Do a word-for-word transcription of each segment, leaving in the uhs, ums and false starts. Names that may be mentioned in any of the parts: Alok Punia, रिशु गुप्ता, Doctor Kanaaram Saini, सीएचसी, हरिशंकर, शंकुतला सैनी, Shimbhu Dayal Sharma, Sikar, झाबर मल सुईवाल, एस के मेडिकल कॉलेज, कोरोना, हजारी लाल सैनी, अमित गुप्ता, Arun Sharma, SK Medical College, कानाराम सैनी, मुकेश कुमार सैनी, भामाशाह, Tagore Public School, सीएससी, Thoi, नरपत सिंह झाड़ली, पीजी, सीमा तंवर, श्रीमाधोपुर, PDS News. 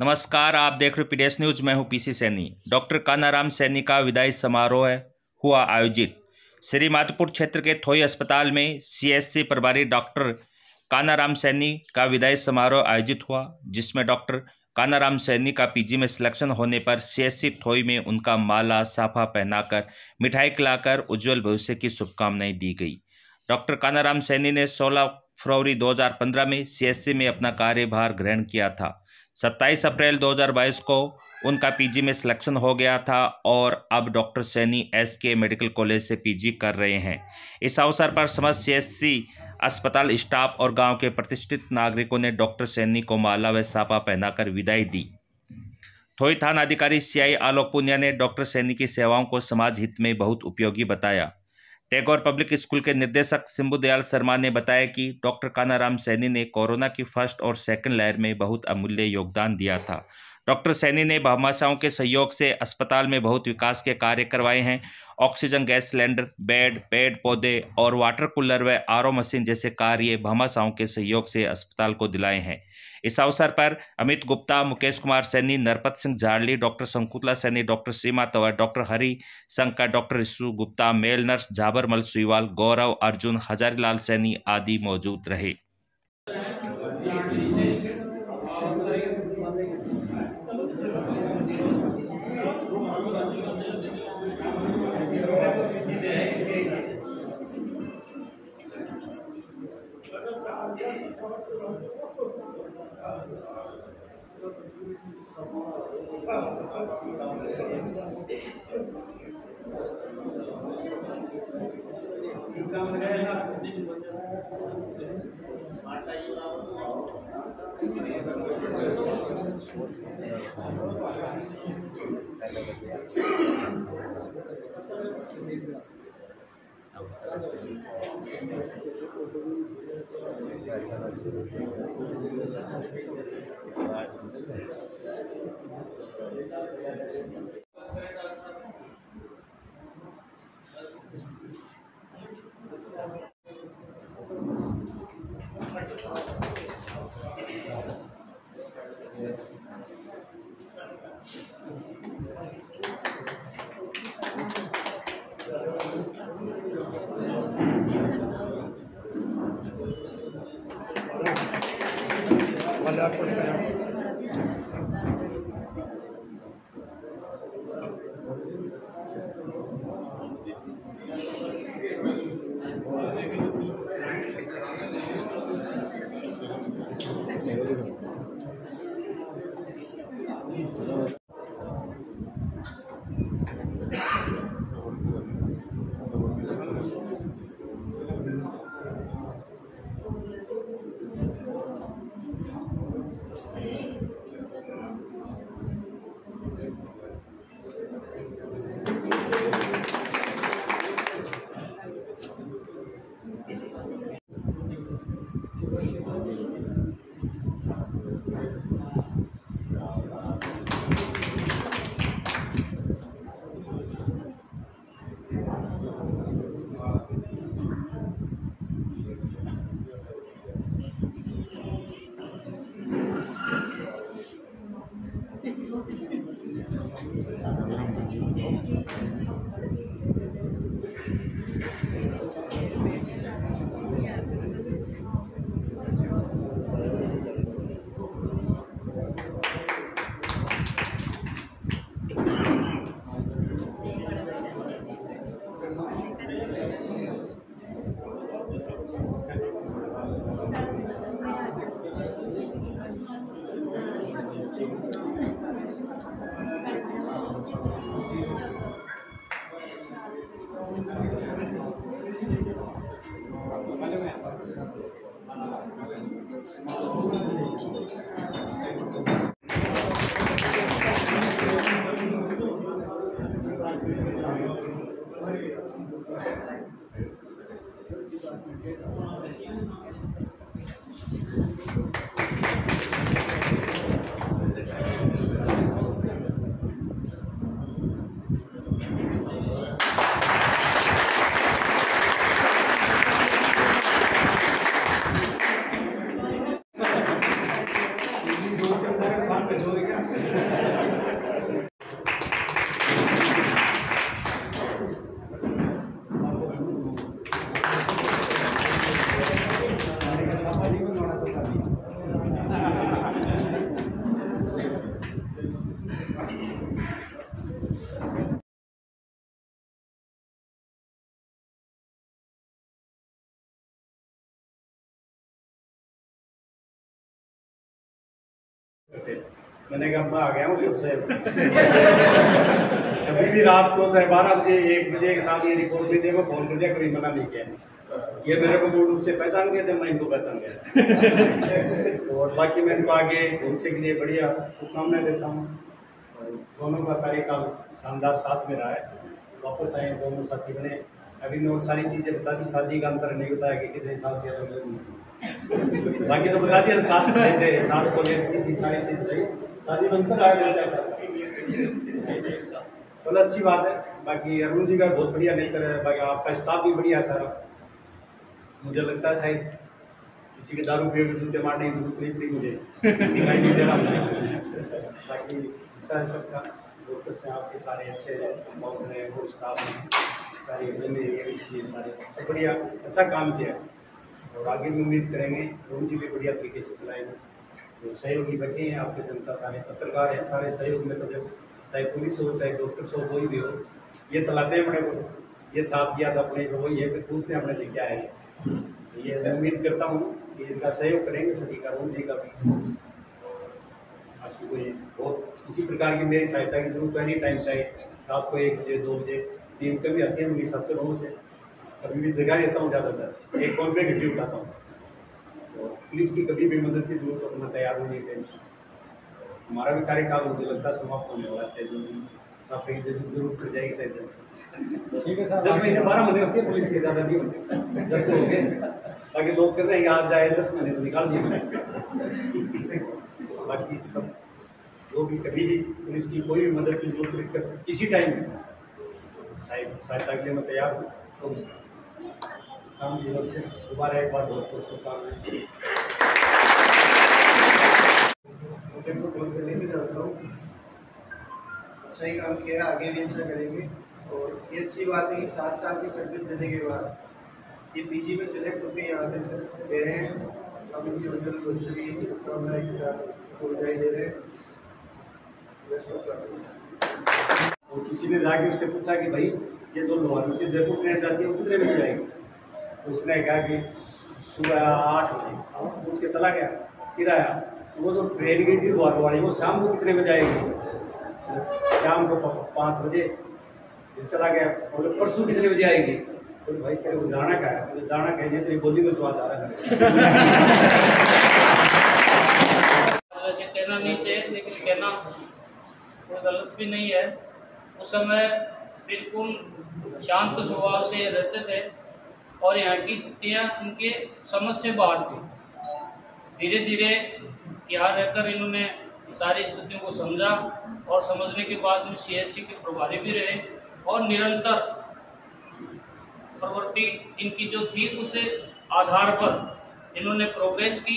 नमस्कार, आप देख रहे हो पीडीएस न्यूज। मैं हूं पीसी सैनी। डॉक्टर कानाराम सैनी का विदाई समारोह हुआ आयोजित। श्री माधोपुर क्षेत्र के थोई अस्पताल में सीएससी प्रभारी डॉक्टर कानाराम सैनी का विदाई समारोह आयोजित हुआ, जिसमें डॉक्टर कानाराम सैनी का पीजी में सिलेक्शन होने पर सीएससी थोई में उनका माला साफा पहनाकर मिठाई खिलाकर उज्जवल भविष्य की शुभकामनाएं दी गई। डॉक्टर कानाराम सैनी ने सोलह फरवरी दो हज़ार पंद्रह में सीएससी में अपना कार्यभार ग्रहण किया था। सत्ताईस अप्रैल दो हज़ार बाईस को उनका पीजी में सिलेक्शन हो गया था और अब doctor Saini SK medical college से पीजी कर रहे हैं। इस अवसर पर समस्त सीएससी अस्पताल स्टाफ और गांव के प्रतिष्ठित नागरिकों ने डॉक्टर सैनी को माला व साफा पहनाकर विदाई दी। थोई थाना अधिकारी सीआई आलोक पुनिया ने डॉक्टर सैनी की सेवाओं को समाज हित में बहुत उपयोगी बताया। टैगोर पब्लिक स्कूल के निदेशक शिंभू दयाल शर्मा ने बताया कि डॉक्टर कानाराम सैनी ने कोरोना की फर्स्ट और सेकंड लहर में बहुत अमूल्य योगदान दिया था। डॉक्टर सैनी ने भामाशाह के सहयोग से अस्पताल में बहुत विकास के कार्य करवाए हैं। ऑक्सीजन गैस सिलेंडर, बेड, पेड़ पौधे और वाटर कूलर व आरओ मशीन जैसे कार्य भामाशाह के सहयोग से अस्पताल को दिलाए हैं। इस अवसर पर अमित गुप्ता, मुकेश कुमार सैनी, नरपत सिंह झाड़ली, doctor शंकुतला सैनी, doctor सीमा तंवर, doctor हरिशंकर, doctor रिशु गुप्ता, male nurse झाबर मल सुईवाल, गौरव, अर्जुन, हजारी लाल सैनी आदि मौजूद रहे। Gracias. मैंने कहा मैं आ गया हूँ सबसे अभी भी रात को चाहे बारह बजे एक बजे के साथ ये रिपोर्ट भी देखो फोन कर दिया कभी मना नहीं किया। ये मेरे को मूड रूप से पहचान गए थे, मैं इनको पहचान गया और बाकी मैं इनको आगे भविष्य के लिए बढ़िया शुभकामनाएं देता हूँ। दोनों का कार्यकाल शानदार साथ में रहा है, वापस आए दोनों साथी बने। अभी मैं वो सारी चीज़ें बता दी, शादी का अंतर नहीं बताया कि कितने साल से अलग अलग, बाकी तो बता दिया साथ में थे, साथ को लेकर सारी चीज़ सही शादी में अंतर आया जाए, चलो अच्छी बात है। बाकी अरुण जी का बहुत बढ़िया नेचर है, बाकी आपका स्टाफ भी बढ़िया है सारा। मुझे लगता है शायद किसी के दारू पे जूते मारने की जरूरत नहीं, मुझे दिखाई नहीं दे रहा। बाकी अच्छा है सबका, डॉक्टर से आपके सारे अच्छे हैं, वो स्टाफ सारे सारे सब बढ़िया अच्छा काम किया है और आगे भी उम्मीद करेंगे अरुण जी भी बढ़िया तरीके से चलाएंगे। जो सहयोगी बैठे हैं आपके जनता सारे पत्रकार हैं सारे सहयोग में, तो जब चाहे पुलिस हो चाहे डॉक्टर हो कोई भी हो ये चलाते हैं। अपने को ये छाप दिया था अपने को वही है फिर पूछते हैं अपने लेके आए हैं। ये मैं उम्मीद करता हूँ कि इनका सहयोग करेंगे सभी का, अरुण जी का भी। आपको कोई बहुत किसी प्रकार की मेरी सहायता की जरूरत एनी टाइम चाहिए, रात को एक बजे दो बजे तीन कभी आती है मेरी सबसे लोगों से, कभी भी जगह लेता हूँ ज़्यादातर एक कॉल पर ड्यूटी उठाता हूँ। और पुलिस की कभी भी मदद की जरूरत अपना तैयार होने के लिए। हमारा भी कार्यकाल मुझे लगता है समाप्त होने वाला है, शायद जरूरत पड़ जाएगी शायद ठीक है दस महीने बारह महीने होते हैं पुलिस के, ज़्यादा नहीं होते दस हो गए ताकि लोग कर रहे हैं आज जाए दस महीने से निकाल दिए। बाकी सब जो भी कभी भी पुलिस की कोई भी मदद की जरूरत कर किसी टाइम सहायता के लिए मैं तैयार हूँ। काम की ओर से दोबारा एक बार बहुत बहुत शुभकामनाएं। फोन करने से जानता हूँ अच्छा ही काम किया, आगे भी अच्छा करेंगे। और ये अच्छी बात है कि सात साल की सर्विस देने के बाद ये पीजी में सिलेक्ट होकर यहाँ से दे रहे हैं। अब इनकी उज्जवल भविष्य की शुभकामनाएं के साथ उर्जाई दे रहे हैं। और किसी ने जाके उससे पूछा कि भाई ये जो लोहार से जयपुर ट्रेन जाती है वो कितने बजे जाएगी, उसने कहा कि सुबह आठ बजे, पूछ के चला गया फिर आया वो जो ट्रेन गई थी लोहार वाली वो शाम को कितने बजे आएगी, शाम को पाँच बजे चला गया बोले परसों कितने बजे आएगी, बोले भाई कह रहे वो जाना क्या है, बोले जाना कह तेरी बोली में स्वाद आ रहा है। वैसे कहना नहीं चाहिए लेकिन कहना कोई गलत भी नहीं है। उस समय बिल्कुल शांत स्वभाव से रहते थे और यहाँ की स्थितियाँ इनके समझ से बाहर थी। धीरे धीरे यहाँ रहकर इन्होंने सारी स्थितियों को समझा और समझने के बाद में सीएससी के प्रभारी भी रहे और निरंतर प्रवृत्ति इनकी जो थी उस आधार पर इन्होंने प्रोग्रेस की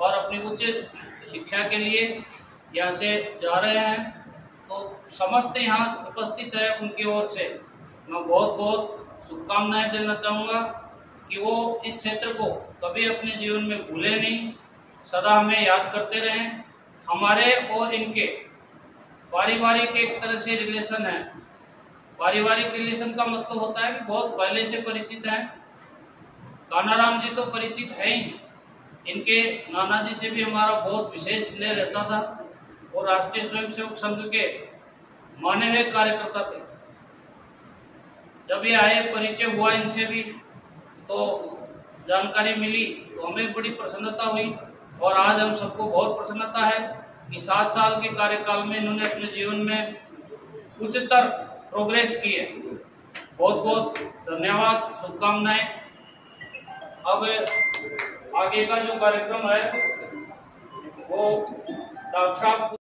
और अपनी उच्च शिक्षा के लिए यहाँ से जा रहे हैं। तो समस्त यहाँ उपस्थित है उनकी ओर से मैं बहुत बहुत शुभकामनाएं देना चाहूँगा कि वो इस क्षेत्र को कभी अपने जीवन में भूले नहीं, सदा हमें याद करते रहें। हमारे और इनके पारिवारिक एक तरह से रिलेशन है। पारिवारिक रिलेशन का मतलब होता है कि बहुत पहले से परिचित हैं। कानाराम जी तो परिचित है ही, इनके नाना जी से भी हमारा बहुत विशेष स्नेह रहता था और राष्ट्रीय स्वयंसेवक संघ के माने हुए कार्यकर्ता थे। जब ये आए परिचय हुआ इनसे भी तो जानकारी मिली तो हमें बड़ी प्रसन्नता हुई और आज हम सबको बहुत प्रसन्नता है कि सात साल के कार्यकाल में इन्होंने अपने जीवन में उच्चतर प्रोग्रेस की है। बहुत बहुत धन्यवाद, शुभकामनाएं। अब आगे का जो कार्यक्रम है वो डॉक्टर साहब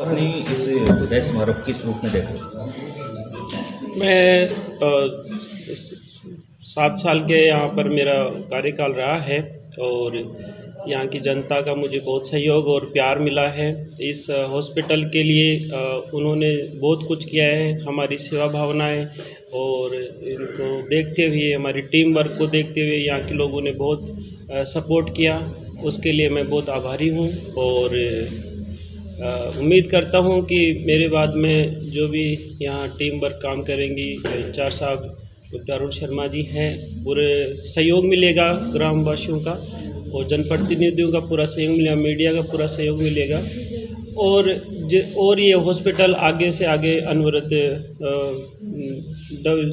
इस उदय स्मारक किस रूप में देखा? मैं सात साल के यहाँ पर मेरा कार्यकाल रहा है और यहाँ की जनता का मुझे बहुत सहयोग और प्यार मिला है। इस हॉस्पिटल के लिए उन्होंने बहुत कुछ किया है। हमारी सेवा भावना है और इनको देखते हुए, हमारी टीम वर्क को देखते हुए यहाँ के लोगों ने बहुत सपोर्ट किया, उसके लिए मैं बहुत आभारी हूँ। और उम्मीद करता हूँ कि मेरे बाद में जो भी यहाँ टीम वर्क काम करेंगी, इंचार्ज साहब डॉक्टर अरुण शर्मा जी हैं, पूरे सहयोग मिलेगा ग्रामवासियों का और जनप्रतिनिधियों का पूरा सहयोग मिलेगा, मीडिया का पूरा सहयोग मिलेगा और और ये हॉस्पिटल आगे से आगे अनवरत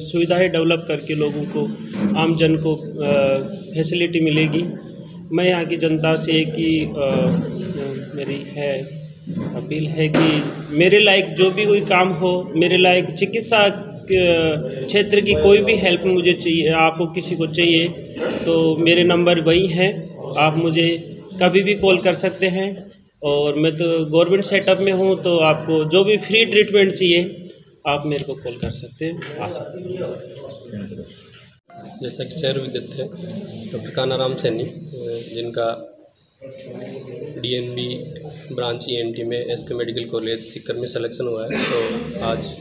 सुविधाएं डेवलप करके लोगों को, आम जन को फैसिलिटी मिलेगी। मैं यहाँ की जनता से कि मेरी है अपील है कि मेरे लायक जो भी कोई काम हो, मेरे लायक चिकित्सा क्षेत्र की कोई भी हेल्प मुझे चाहिए, आपको किसी को चाहिए तो मेरे नंबर वही हैं, आप मुझे कभी भी कॉल कर सकते हैं। और मैं तो गवर्नमेंट सेटअप में हूँ, तो आपको जो भी फ्री ट्रीटमेंट चाहिए आप मेरे को कॉल कर सकते हैं, आ सकते हैं। जैसा कि सर विदित है, डॉक्टर कानाराम सैनी जिनका D N B branch E N T में एस के मेडिकल कॉलेज Sikar में सिलेक्शन हुआ है, तो आज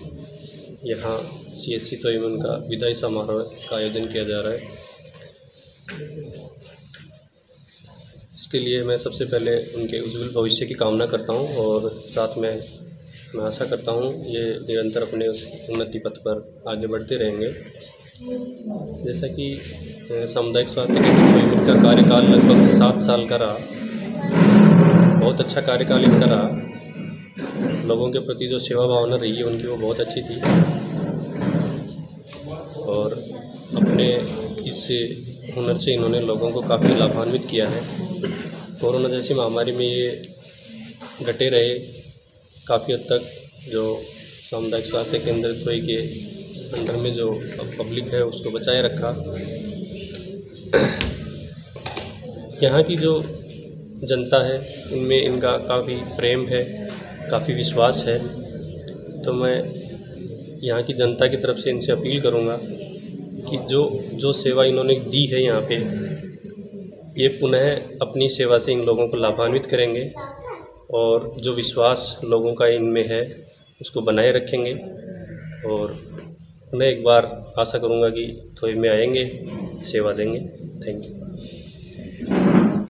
यहाँ सी एच सी थोई में उनका विदाई समारोह का आयोजन किया जा रहा है। इसके लिए मैं सबसे पहले उनके उज्जवल भविष्य की कामना करता हूं और साथ में मैं आशा करता हूं ये निरंतर अपने उस उन्नति पथ पर आगे बढ़ते रहेंगे। जैसा कि सामुदायिक स्वास्थ्य केंद्र थोई इनका कार्यकाल लगभग सात साल का रहा, बहुत अच्छा कार्यकाल इनका रहा। लोगों के प्रति जो सेवा भावना रही है उनकी, वो बहुत अच्छी थी और अपने इस हुनर से इन्होंने लोगों को काफ़ी लाभान्वित किया है। कोरोना जैसी महामारी में ये डटे रहे काफ़ी हद तक, जो सामुदायिक स्वास्थ्य केंद्र थोई के अंडर में जो पब्लिक है उसको बचाए रखा। यहाँ की जो जनता है उनमें इनका काफ़ी प्रेम है, काफ़ी विश्वास है, तो मैं यहाँ की जनता की तरफ से इनसे अपील करूँगा कि जो जो सेवा इन्होंने दी है यहाँ पे, ये पुनः अपनी सेवा से इन लोगों को लाभान्वित करेंगे और जो विश्वास लोगों का इनमें है उसको बनाए रखेंगे। और मैं एक बार आशा करूँगा कि थोई में आएंगे, सेवा देंगे। Thank you.